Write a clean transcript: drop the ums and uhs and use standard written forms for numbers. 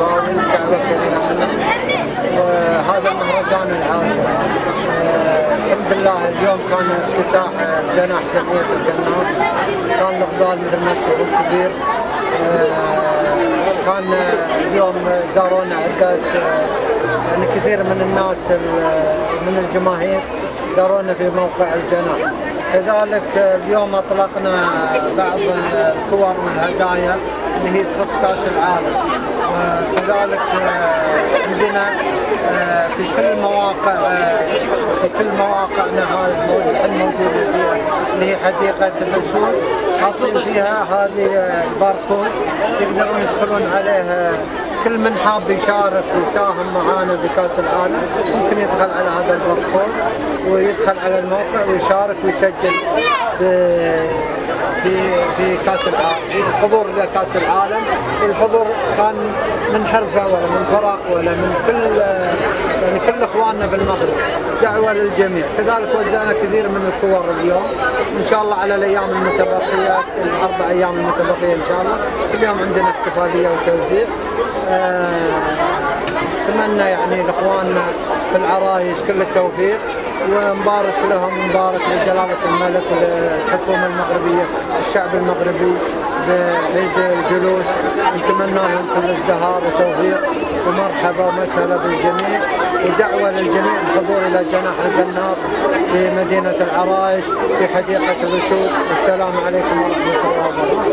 الله ويزدعوا الكريم عنا. وهذا المهرجان العاشر الحمد لله. اليوم كان افتتاح جناح جمعية الجناس، كان الاقبال مثل ما تشوفون كبير. كان اليوم زارونا عدة يعني كثير من الناس من الجماهير زارونا في موقع الجناح. كذلك اليوم اطلقنا بعض الكور والهدايا اللي هي تخص كاس العالم. وكذلك عندنا في كل مواقع هذا الموجودة اللي هي حديقة الأسود، حاطين فيها هذه الباركود يقدرون يدخلون عليها. كل من حاب يشارك ويساهم معانا بكاس العالم ممكن يدخل على هذا الباركود ويدخل على الموقع ويشارك ويسجل في كاس العالم، الحضور لكاس العالم. والحضور كان من حرفه ولا من فرق ولا من كل يعني كل اخواننا بالمغرب، دعوه للجميع. كذلك وزعنا كثير من الصور اليوم، ان شاء الله على الايام المتبقيه الاربع ايام المتبقيه ان شاء الله اليوم عندنا احتفاليه وتوزيع. اتمنى يعني لاخواننا في العرايش كل التوفيق، ونبارك لهم ونبارك لجلالة الملك وللحكومة المغربية والشعب المغربي بعيد الجلوس. نتمنى لهم كل ازدهار وتوفيق ومرحبا ومسهلا بالجميع، ودعوة للجميع الحضور إلى جناح الجناس في مدينة العرائش في حديقة الأسود. والسلام عليكم ورحمة الله وبركاته.